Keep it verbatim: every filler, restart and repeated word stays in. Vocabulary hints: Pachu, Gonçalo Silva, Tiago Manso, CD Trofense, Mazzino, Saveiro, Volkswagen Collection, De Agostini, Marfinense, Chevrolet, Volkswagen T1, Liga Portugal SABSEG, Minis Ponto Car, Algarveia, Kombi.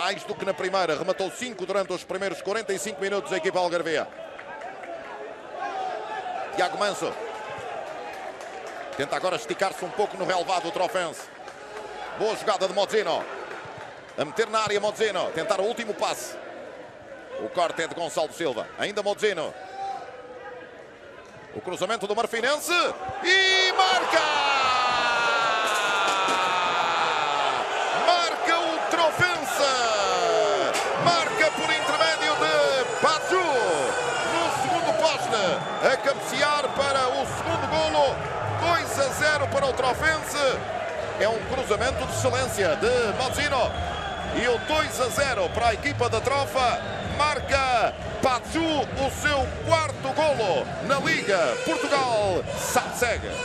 mais do que na primeira. Rematou cinco durante os primeiros quarenta e cinco minutos a equipa algarveia. Tiago Manso tenta agora esticar-se um pouco no relevado do Trofense. Boa jogada de Mazzino. A meter na área Mazzino. Tentar o último passe. O corte é de Gonçalo Silva. Ainda Mazzino. O cruzamento do Marfinense. E marca! Marca o Trofense! Marca por intermédio de Pachu. No segundo poste. A cabecear para o segundo golo. dois a zero para o Trofense. É um cruzamento de excelência de Mazzino. E o dois a zero para a equipa da Trofa. Marca Pachu o seu quarto golo na Liga Portugal SABSEG.